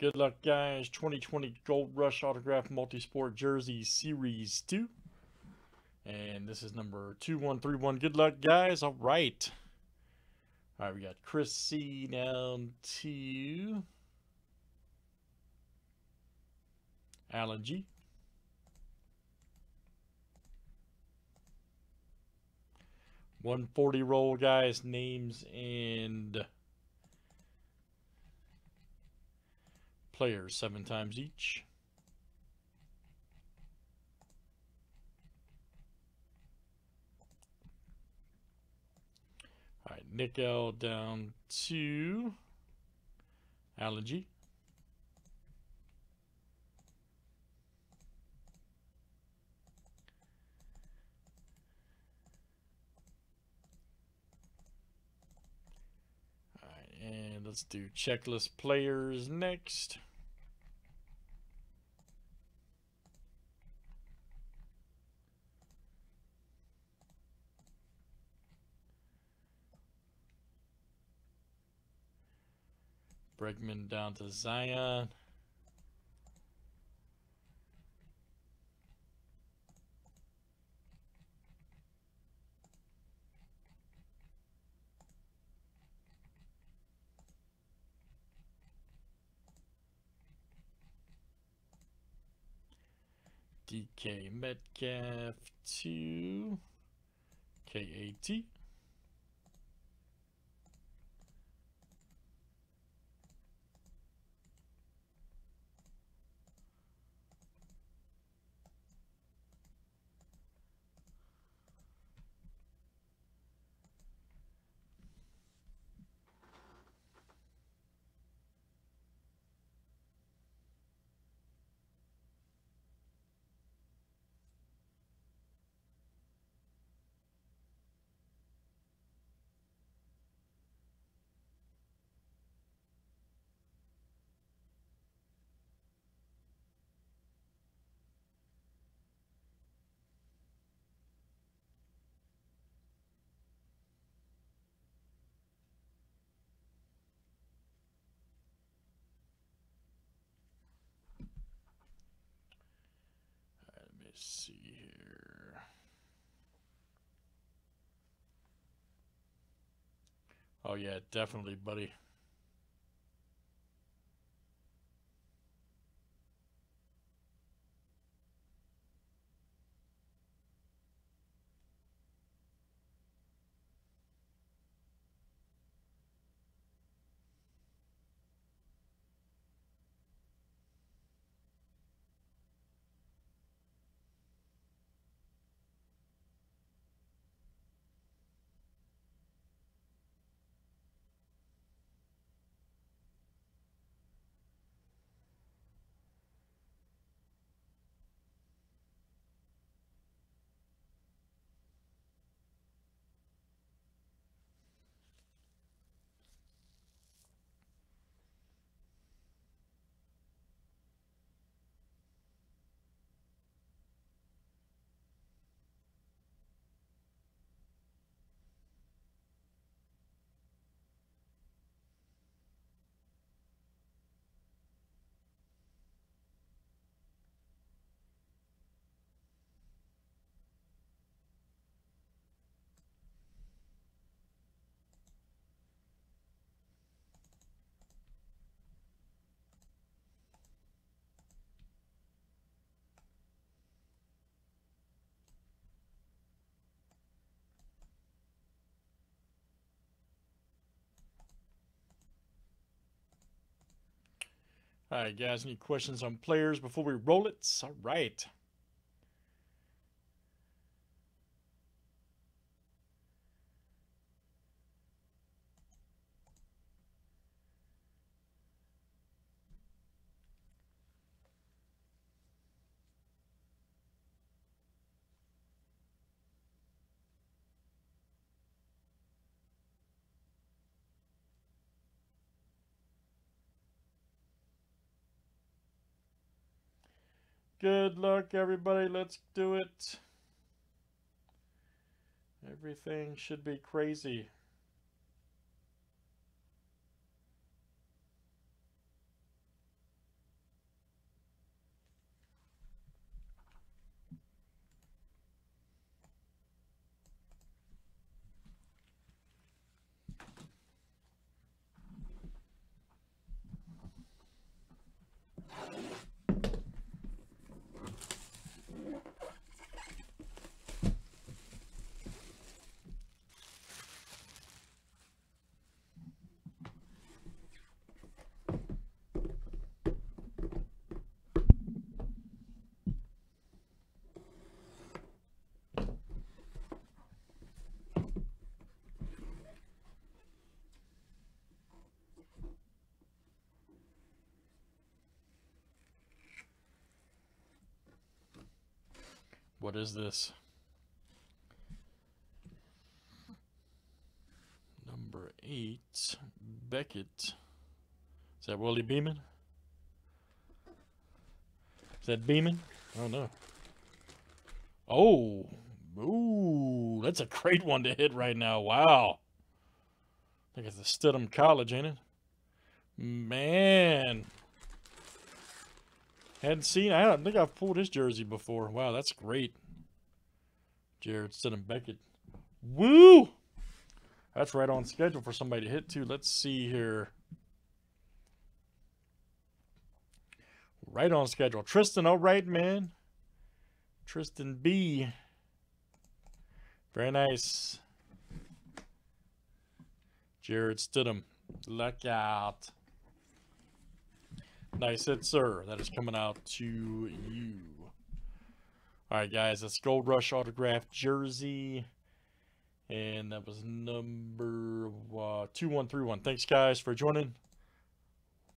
Good luck, guys. 2020 Gold Rush Autograph Multisport Jersey Series 2. And this is number 2131. Good luck, guys. All right. All right, we got Chris C down to Alan G. $140 roll, guys. Names and players 7 times each. All right, Nick L down to Alan G. All right, and let's do checklist players next. Bregman down to Zion. DK Metcalf to KAT. Let's see here. Oh yeah, definitely, buddy. All right, guys, any questions on players before we roll it? All right. Good luck, everybody. Let's do it. Everything should be crazy. What is this? Number 8, Beckett. Is that Willie Beeman? Is that Beeman? I don't know. Oh, ooh, that's a great one to hit right now. Wow. I think it's the Stidham College, ain't it? Man. Hadn't seen, I don't think I've pulled his jersey before. Wow, that's great. Jarrett Stidham Beckett. Woo! That's right on schedule for somebody to hit too. Let's see here. Right on schedule. Tristan, all right, man. Tristan B. Very nice. Jarrett Stidham. Look out. Nice hit, sir. That is coming out to you. All right, guys. That's Gold Rush Autograph Jersey. And that was number 2131. Thanks, guys, for joining.